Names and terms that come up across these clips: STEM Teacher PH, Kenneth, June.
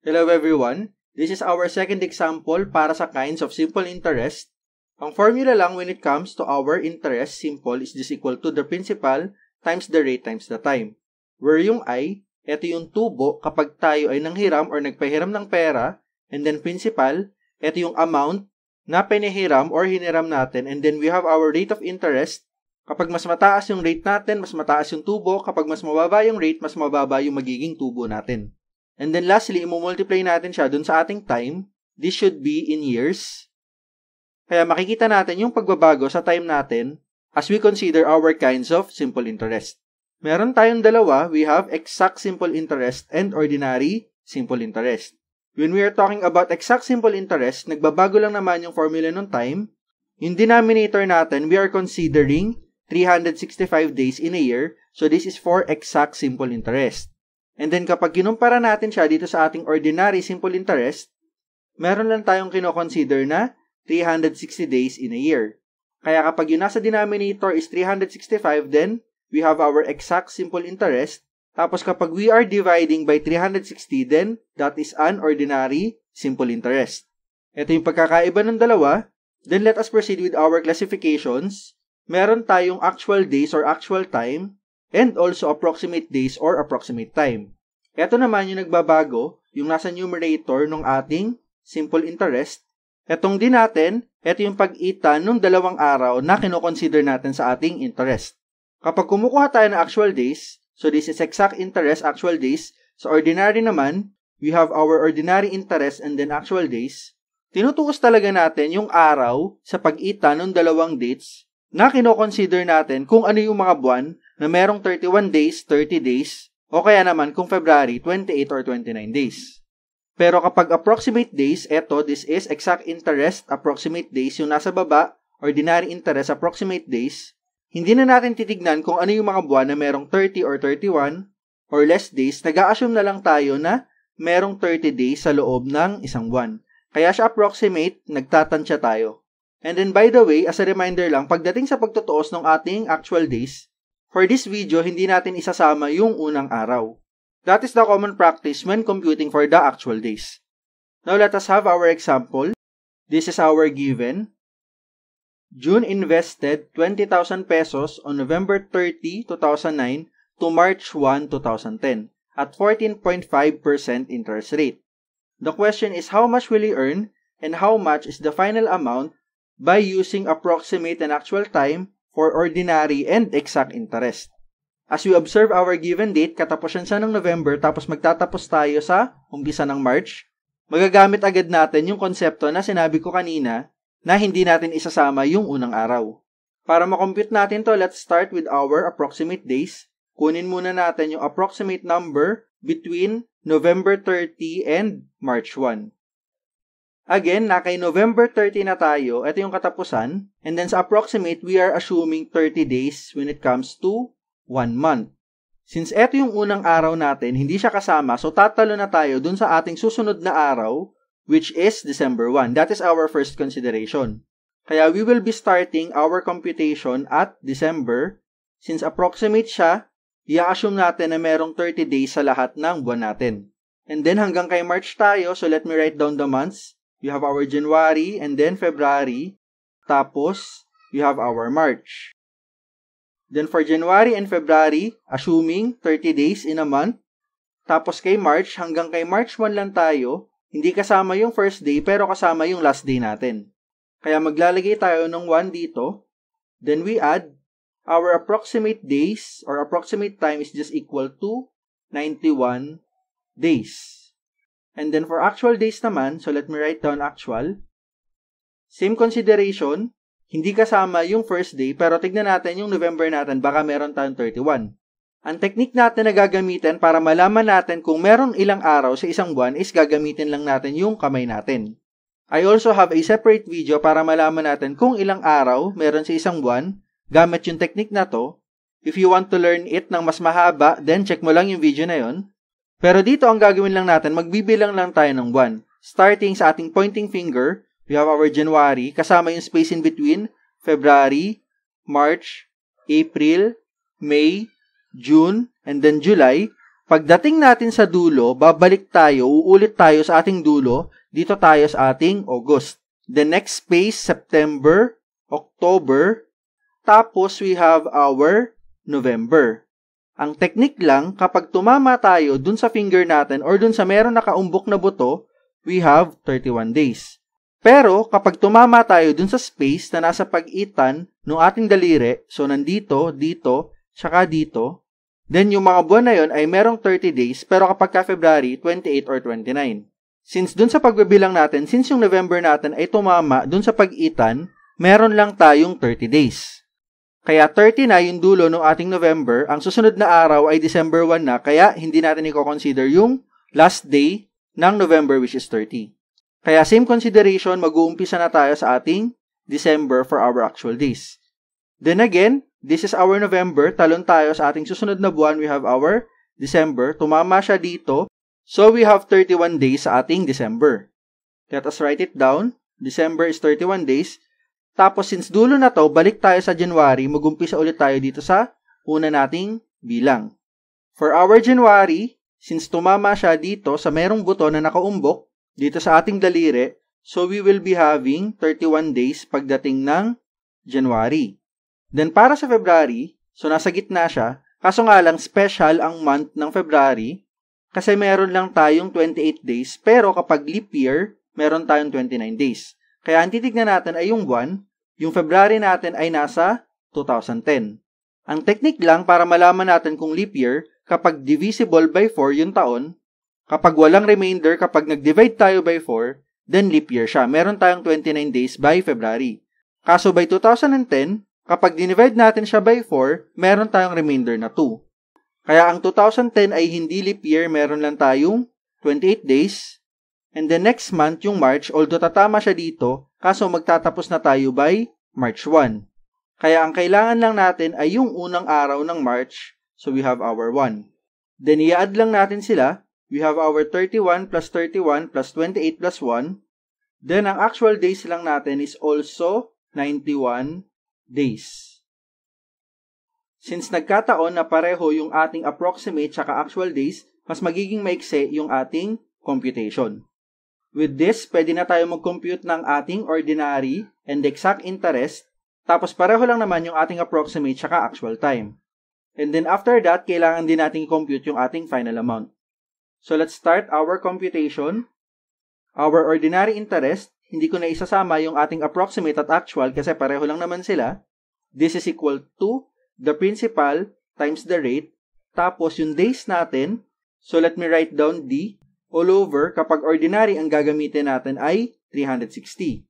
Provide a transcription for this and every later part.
Hello everyone! This is our second example para sa kinds of simple interest. Ang formula lang when it comes to our interest simple is just equal to the principal times the rate times the time. Where yung I, ito yung tubo kapag tayo ay nanghiram or nagpahiram ng pera, and then principal, ito yung amount na pinahiram or hiniram natin, and then we have our rate of interest. Kapag mas mataas yung rate natin, mas mataas yung tubo. Kapag mas mababa yung rate, mas mababa yung magiging tubo natin. And then lastly, i-multiply natin siya dun sa ating time. This should be in years. Kaya makikita natin yung pagbabago sa time natin as we consider our kinds of simple interest. Meron tayong dalawa, we have exact simple interest and ordinary simple interest. When we are talking about exact simple interest, nagbabago lang naman yung formula ng time. Yung denominator natin, we are considering 365 days in a year, so this is for exact simple interest. And then kapag kinumpara natin siya dito sa ating ordinary simple interest, meron lang tayong kinoconsider na 360 days in a year. Kaya kapag yun nasa denominator is 365, then we have our exact simple interest. Tapos kapag we are dividing by 360, then that is an ordinary simple interest. Ito yung pagkakaiba ng dalawa. Then let us proceed with our classifications. Meron tayong actual days or actual time, and also approximate days or approximate time. Ito naman yung nagbabago, yung nasa numerator ng ating simple interest. Etong din natin, ito yung pag-itan ng dalawang araw na kinoconsider natin sa ating interest. Kapag kumukuha tayo ng actual days, so this is exact interest, actual days. Sa ordinary naman, we have our ordinary interest and then actual days. Tinutukos talaga natin yung araw sa pag-itan ng dalawang dates na kinoconsider natin kung ano yung mga buwan na merong 31 days, 30 days, o kaya naman kung February, 28 or 29 days. Pero kapag approximate days, eto, this is exact interest, approximate days, yung nasa baba, ordinary interest, approximate days, hindi na natin titignan kung ano yung mga buwan na merong 30 or 31 or less days, nag-a-assume na lang tayo na merong 30 days sa loob ng isang buwan. Kaya siya approximate, nagtatansya tayo. And then by the way, as a reminder lang, pagdating sa pagtutuos ng ating actual days, for this video, hindi natin isasama yung unang araw. That is the common practice when computing for the actual days. Now, let us have our example. This is our given. June invested 20,000 pesos on November 30, 2009 to March 1, 2010 at 14.5% interest rate. The question is how much will he earn and how much is the final amount by using approximate and actual time for ordinary and exact interest. As we observe our given date, katapusan siya ng November, tapos magtatapos tayo sa umpisa ng March, magagamit agad natin yung konsepto na sinabi ko kanina na hindi natin isasama yung unang araw. Para makompute natin to, let's start with our approximate days. Kunin muna natin yung approximate number between November 30 and March 1. Again, nakay November 30 na tayo, ito yung katapusan, and then sa approximate, we are assuming 30 days when it comes to 1 month. Since ito yung unang araw natin, hindi siya kasama, so tatalo na tayo dun sa ating susunod na araw, which is December 1. That is our first consideration. Kaya we will be starting our computation at December. Since approximate siya, i-assume natin na merong 30 days sa lahat ng buwan natin. And then hanggang kay March tayo, so let me write down the months. You have our January and then February. Tapos, you have our March. Then for January and February, assuming 30 days in a month. Tapos kay March, hanggang kay March 1 lang tayo, hindi kasama yung first day pero kasama yung last day natin. Kaya maglalagay tayo ng 1 dito. Then we add, our approximate days or approximate time is just equal to 91 days. And then for actual days naman, so let me write down actual. Same consideration. Hindi kasama yung first day, pero tignan natin yung November natin, baka meron tayong 31. Ang technique natin na gagamitin para malaman natin kung meron ilang araw sa isang buwan is gagamitin lang natin yung kamay natin. I also have a separate video para malaman natin kung ilang araw meron sa isang buwan gamit yung technique na to. If you want to learn it ng mas mahaba, then check mo lang yung video na yon. Pero dito ang gagawin lang natin, magbibilang lang tayo ng buwan. Starting sa ating pointing finger, we have our January, kasama yung space in between, February, March, April, May, June, and then July. Pagdating natin sa dulo, babalik tayo, uulit tayo sa ating dulo, dito tayo sa ating August. The next space, September, October, tapos we have our November. Ang technique lang, kapag tumama tayo dun sa finger natin or dun sa meron nakaumbok na buto, we have 31 days. Pero kapag tumama tayo dun sa space na nasa pagitan ng ating daliri, so nandito, dito, tsaka dito, then, yung mga buwan na yon ay merong 30 days, pero kapag ka February, 28 or 29. Since dun sa pagbibilang natin, since yung November natin ay tumama dun sa pag-itan, meron lang tayong 30 days. Kaya 30 na yung dulo ng ating November, ang susunod na araw ay December 1 na, kaya hindi natin i-consider yung last day ng November which is 30. Kaya same consideration, mag-uumpisa na tayo sa ating December for our actual days. Then again, this is our November, talon tayo sa ating susunod na buwan, we have our December, tumama siya dito, so we have 31 days sa ating December. Let us write it down, December is 31 days, tapos since dulo na to, balik tayo sa January, mag-umpisa ulit tayo dito sa una nating bilang. For our January, since tumama siya dito sa merong buto na nakaumbok, dito sa ating daliri, so we will be having 31 days pagdating ng January. Then, para sa February, so nasa gitna siya, kaso nga lang special ang month ng February kasi meron lang tayong 28 days, pero kapag leap year, meron tayong 29 days. Kaya ang titignan natin ay yung buwan, yung February natin ay nasa 2010. Ang technique lang para malaman natin kung leap year, kapag divisible by 4 yung taon, kapag walang remainder, kapag nag-divide tayo by 4, then leap year siya. Meron tayong 29 days by February. Kaso by 2010, kapag dinivide natin siya by 4, meron tayong remainder na 2. Kaya ang 2010 ay hindi leap year, meron lang tayong 28 days. And the next month, yung March, although tatama siya dito, kaso magtatapos na tayo by March 1. Kaya ang kailangan lang natin ay yung unang araw ng March, so we have our 1. Then i-add lang natin sila, we have our 31 plus 31 plus 28 plus 1. Then ang actual days lang natin is also 91 days. Since nagkataon na pareho yung ating approximate at actual days, mas magiging maikse yung ating computation. With this, pwede na tayo mag-compute ng ating ordinary and exact interest, tapos pareho lang naman yung ating approximate at actual time. And then after that, kailangan din natin i-compute yung ating final amount. So let's start our computation. Our ordinary interest, hindi ko na isasama yung ating approximate at actual kasi pareho lang naman sila. This is equal to the principal times the rate. Tapos yung days natin, so let me write down D all over, kapag ordinary ang gagamitin natin ay 360.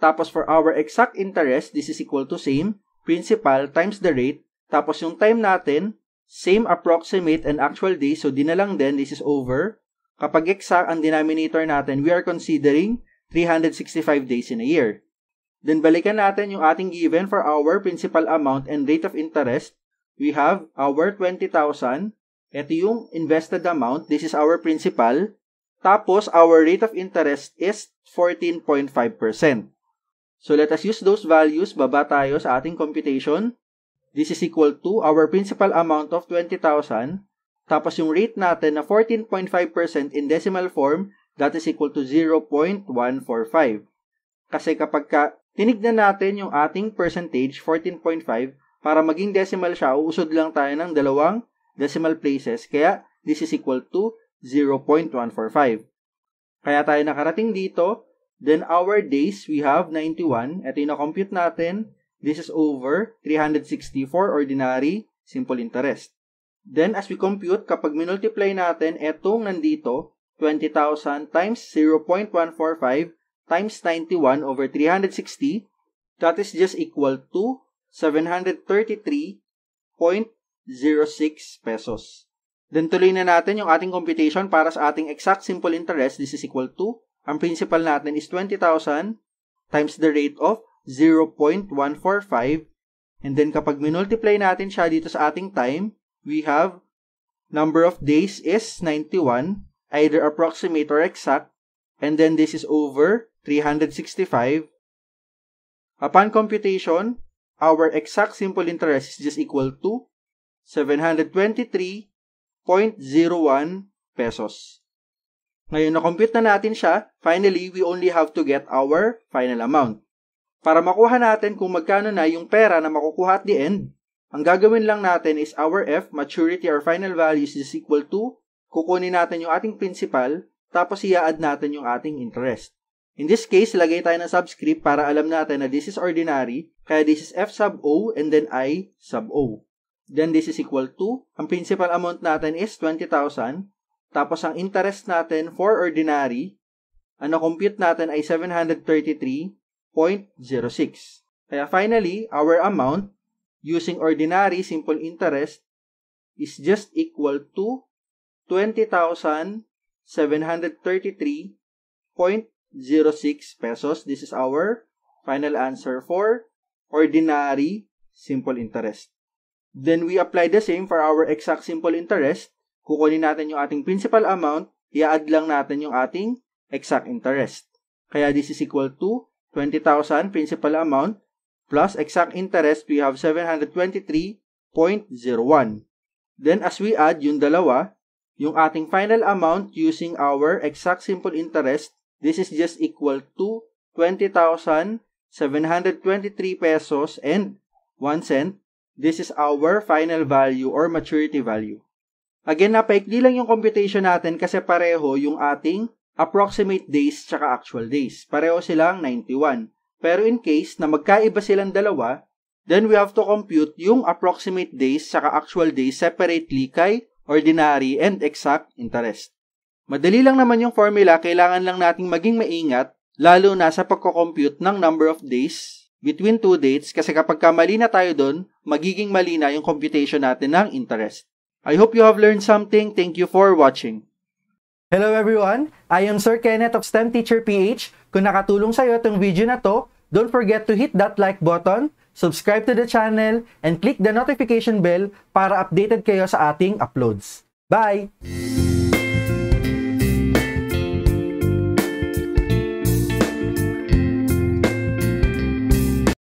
Tapos for our exact interest, this is equal to same principal times the rate. Tapos yung time natin, same approximate and actual days, so di na lang din, this is over. Kapag exact ang denominator natin, we are considering 365 days in a year. Then balikan natin yung ating given for our principal amount and rate of interest. We have our 20,000. Ito yung invested amount. This is our principal. Tapos our rate of interest is 14.5%. So let us use those values. Baba tayo sa ating computation. This is equal to our principal amount of 20,000. Tapos yung rate natin na 14.5% in decimal form, that is equal to 0.145. Kasi kapag tinignan natin yung ating percentage, 14.5, para maging decimal siya, uusod lang tayo ng dalawang decimal places. Kaya, this is equal to 0.145. Kaya tayo nakarating dito. Then, our days, we have 91. Ito yung na-compute natin. This is over 364 ordinary simple interest. Then, as we compute, kapag minultiply natin, etong nandito, 20,000 times 0.145 times 91 over 360, that is just equal to 733.06 pesos. Then tuloy na natin yung ating computation para sa ating exact simple interest. This is equal to, ang principal natin is 20,000 times the rate of 0.145. And then kapag minultiply natin siya dito sa ating time, we have number of days is 91. Either approximate or exact, and then this is over 365. Upon computation, our exact simple interest is just equal to 723.06 0.01 pesos. Ngayon, na-compute na natin siya. Finally, we only have to get our final amount. Para makuha natin kung magkano na yung pera na makukuha at the end, ang gagawin lang natin is our F, maturity or final values is equal to, kukunin natin yung ating principal, tapos i-add natin yung ating interest. In this case, lagay tayo ng subscript para alam natin na this is ordinary, kaya this is F sub O and then I sub O. Then this is equal to, ang principal amount natin is 20,000, tapos ang interest natin for ordinary, ang na-compute natin ay 733.06. Kaya finally, our amount using ordinary simple interest is just equal to 20,733.06 pesos. This is our final answer for ordinary simple interest. Then we apply the same for our exact simple interest. Kukunin natin yung ating principal amount, i-add lang natin yung ating exact interest. Kaya this is equal to 20,000 principal amount plus exact interest, we have 723.01. Then as we add yung dalawa, yung ating final amount using our exact simple interest, this is just equal to 20,723 pesos and 1 cent. This is our final value or maturity value. Again, napaikli lang yung computation natin kasi pareho yung ating approximate days tsaka actual days. Pareho silang 91. Pero in case na magkaiba silang dalawa, then we have to compute yung approximate days tsaka actual days separately kay ordinary and exact interest. Madali lang naman yung formula, kailangan lang nating maging maingat lalo na sa pagko-compute ng number of days between two dates kasi kapag mali na tayo doon, magiging mali na yung computation natin ng interest. I hope you have learned something. Thank you for watching. Hello everyone! I am Sir Kenneth of STEM Teacher PH. Kung nakatulong sa'yo itong video na to, don't forget to hit that like button, subscribe to the channel, and click the notification bell para updated kayo sa ating uploads. Bye!